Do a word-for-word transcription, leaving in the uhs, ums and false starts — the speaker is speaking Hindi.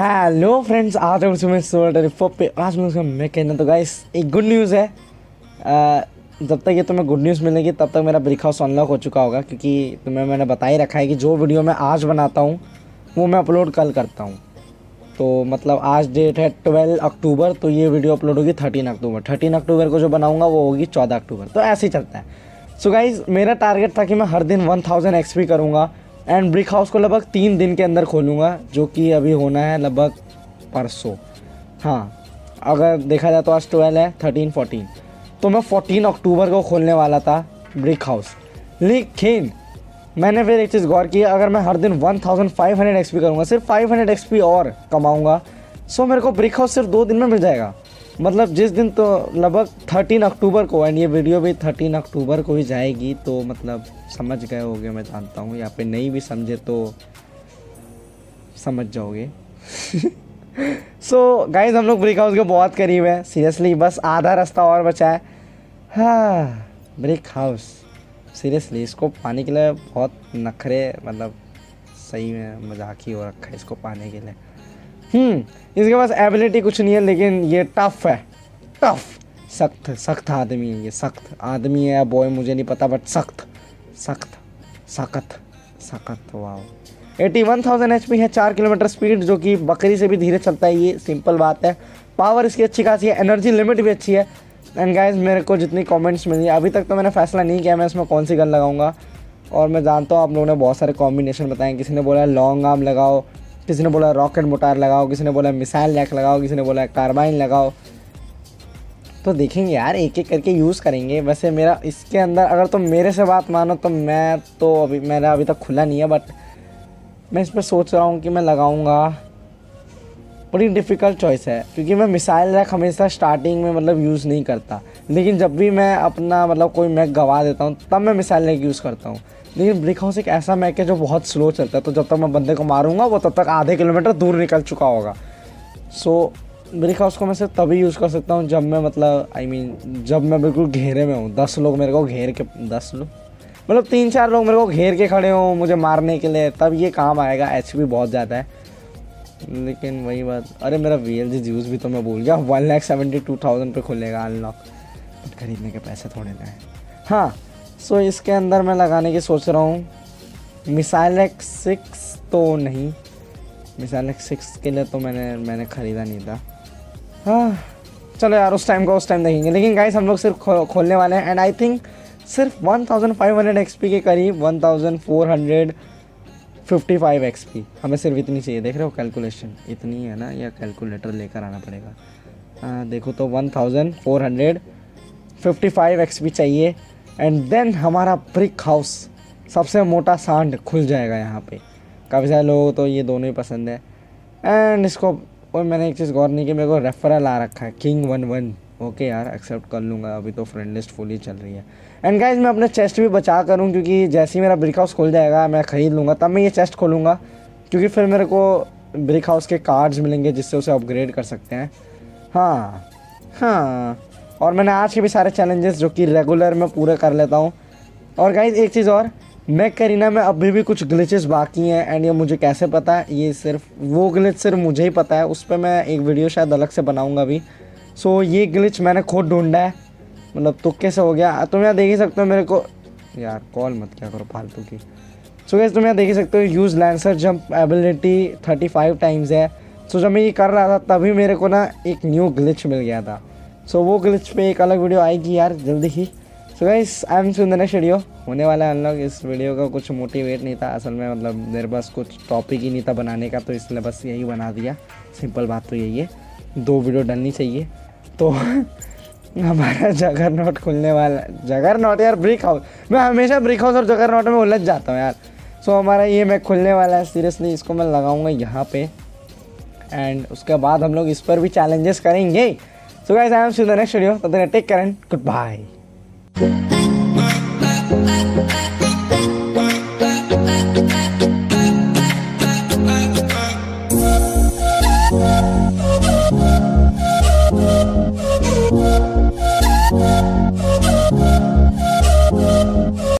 हेलो फ्रेंड्स, आज हम सुबह सोलह फोर पे आज मैं उसका मैं कहना तो गाइस एक गुड न्यूज़ है। आ, जब तक ये तुम्हें गुड न्यूज़ मिलेगी तब तक मेरा ब्रिक हाउस अनलॉक हो चुका होगा, क्योंकि तुम्हें मैंने बता ही रखा है कि जो वीडियो मैं आज बनाता हूँ वो मैं अपलोड कल करता हूँ। तो मतलब आज डेट है ट्वेल्व अक्टूबर, तो ये वीडियो अपलोड होगी थर्टीन अक्टूबर। थर्टीन अक्टूबर को जो बनाऊँगा वो होगी चौदह अक्टूबर। तो ऐसे ही चलता है। सो गाइज़, मेरा टारगेट था कि मैं हर दिन वन थाउजेंड एक्सपी करूँगा एंड ब्रिक हाउस को लगभग तीन दिन के अंदर खोलूँगा, जो कि अभी होना है लगभग परसों। हाँ, अगर देखा जाए तो आज ट्वेल्व है, थर्टीन फोर्टीन, तो मैं फोर्टीन अक्टूबर को खोलने वाला था ब्रिक हाउस। लेकिन मैंने फिर एक चीज़ गौर की, अगर मैं हर दिन one thousand five hundred XP करूँगा, सिर्फ फाइव हंड्रेड एक्सपी और कमाऊँगा, सो मेरे को ब्रिक हाउस सिर्फ दो दिन में मिल जाएगा। मतलब जिस दिन तो लगभग थर्टीन अक्टूबर को, एंड ये वीडियो भी थर्टीन अक्टूबर को ही जाएगी। तो मतलब समझ गए होगे, मैं जानता हूँ, यहाँ पे नहीं भी समझे तो समझ जाओगे। सो गाइज, हम लोग ब्रिक हाउस के बहुत करीब है। सीरियसली बस आधा रास्ता और बचा है। हाँ, ब्रिक हाउस सीरियसली इसको पाने के लिए बहुत नखरे, मतलब सही में मजाक ही हो रखा है इसको पाने के लिए। हम्म इसके पास एबिलिटी कुछ नहीं है, लेकिन ये टफ है। टफ सख्त सख्त आदमी है, ये सख्त आदमी है बॉय, मुझे नहीं पता, बट सख्त सख्त सख्त सख्त। वाह, eighty one thousand H P है, चार किलोमीटर स्पीड, जो कि बकरी से भी धीरे चलता है। ये सिंपल बात है। पावर इसकी अच्छी खासी है, एनर्जी लिमिट भी अच्छी है। एंड गाइज, मेरे को जितनी कॉमेंट्स मिली है अभी तक, तो मैंने फैसला नहीं किया मैं इसमें कौन सी गन लगाऊंगा। और मैं जानता हूँ आप लोगों ने बहुत सारे कॉम्बिनेशन बताए। किसी ने बोला लॉन्ग आर्म लगाओ, किसी ने बोला रॉकेट मोटार लगाओ, किसी ने बोला मिसाइल रैक लगाओ, किसी ने बोला कार्बाइन लगाओ। तो देखेंगे यार, एक एक करके यूज़ करेंगे। वैसे मेरा इसके अंदर, अगर तुम तो मेरे से बात मानो तो मैं तो अभी मेरा अभी तक खुला नहीं है, बट मैं इस पर सोच रहा हूँ कि मैं लगाऊंगा। बड़ी डिफ़िकल्ट चॉइस है, क्योंकि मैं मिसाइल रैक हमेशा स्टार्टिंग में मतलब यूज़ नहीं करता, लेकिन जब भी मैं अपना मतलब कोई मैक गवा देता हूँ तब मैं मिसाइल रैक यूज़ करता हूँ। लेकिन ब्रिक हाउस एक ऐसा मैक है जो बहुत स्लो चलता है, तो जब तक मैं बंदे को मारूंगा वो तब तक आधे किलोमीटर दूर निकल चुका होगा। सो ब्रिक हाउस को मैं सिर्फ तभी यूज़ कर सकता हूँ जब मैं मतलब आई I मीन mean, जब मैं बिल्कुल घेरे में हूँ। दस लोग मेरे को घेर के दस लोग मतलब तीन चार लोग मेरे को घेर के खड़े हों मुझे मारने के लिए, तब ये काम आएगा। एच पी बहुत ज़्यादा है, लेकिन वही बात। अरे मेरा वी एल जी यूज़ भी तो मैं भूल गया, one lakh seventy two thousand पर खुलेगा अनलॉक, बट खरीदने के पैसे थोड़े ना हैं। हाँ, सो so, इसके अंदर मैं लगाने की सोच रहा हूँ मिसाइल एक्स सिक्स तो नहीं, मिसाइल एक्स सिक्स के लिए तो मैंने मैंने ख़रीदा नहीं था। हाँ चलो यार, उस टाइम का उस टाइम देखेंगे। लेकिन गाइस, हम लोग सिर्फ खो, खोलने वाले हैं। एंड आई थिंक सिर्फ one thousand five hundred XP के करीब one thousand four hundred fifty five XP हमें सिर्फ इतनी चाहिए। देख रहे हो कैलकुलेशन इतनी है ना, या कैलकुलेटर लेकर आना पड़ेगा। आ, देखो तो one thousand four hundred fifty five XP चाहिए, एंड देन हमारा ब्रिक हाउस सबसे मोटा सांड खुल जाएगा यहाँ पे। काफ़ी सारे लोगों तो ये दोनों ही पसंद है। एंड इसको और मैंने एक चीज़ गौर नहीं की, मेरे को रेफरल आ रखा है किंग वन वन ओके यार, एक्सेप्ट कर लूँगा। अभी तो फ्रेंड लिस्ट फुल ही चल रही है। एंड गाइज, मैं अपने चेस्ट भी बचा करूँ, क्योंकि जैसे ही मेरा ब्रिक हाउस खुल जाएगा मैं ख़रीद लूँगा, तब मैं ये चेस्ट खोलूँगा, क्योंकि फिर मेरे को ब्रिक हाउस के कार्ड्स मिलेंगे जिससे उसे अपग्रेड कर सकते हैं। हाँ हाँ और मैंने आज के भी सारे चैलेंजेस जो कि रेगुलर मैं पूरे कर लेता हूँ। और गाइज एक चीज़ और, मैक करीना में अभी भी कुछ ग्लिचेस बाकी हैं, एंड ये मुझे कैसे पता है, ये सिर्फ वो ग्लिच सिर्फ मुझे ही पता है। उस पर मैं एक वीडियो शायद अलग से बनाऊंगा अभी। सो ये ग्लिच मैंने खुद ढूंढा है, मतलब तुक्के से हो गया। तुम यहाँ देख ही सकते हो मेरे को, यार कॉल मत क्या करो फालतू की। सो गाइज, तुम यहाँ देख ही सकते हो use lancer jump ability thirty five times है। सो जब मैं ये कर रहा था तभी मेरे को ना एक न्यू ग्लिच मिल गया था। सो so, वो ग्लिच पे एक अलग वीडियो आएगी यार जल्दी ही। So guys, I am soon the next video होने वाला है अनलॉक। इस वीडियो का कुछ मोटिवेट नहीं था असल में, मतलब मेरे पास कुछ टॉपिक ही नहीं था बनाने का, तो इसलिए बस यही बना दिया। सिंपल बात तो यही है, दो वीडियो डलनी चाहिए। तो हमारा जगरनॉट खुलने वाला, जगरनॉट यार ब्रिक हाउस, मैं हमेशा ब्रिक हाउस और जगरनॉट में उलझ जाता हूँ यार। सो so, हमारा ये मैं खुलने वाला है। सीरियसली इसको मैं लगाऊँगा यहाँ पर, एंड उसके बाद हम लोग इस पर भी चैलेंजेस करेंगे। So guys, I am seeing the next video. Till then, take care and goodbye.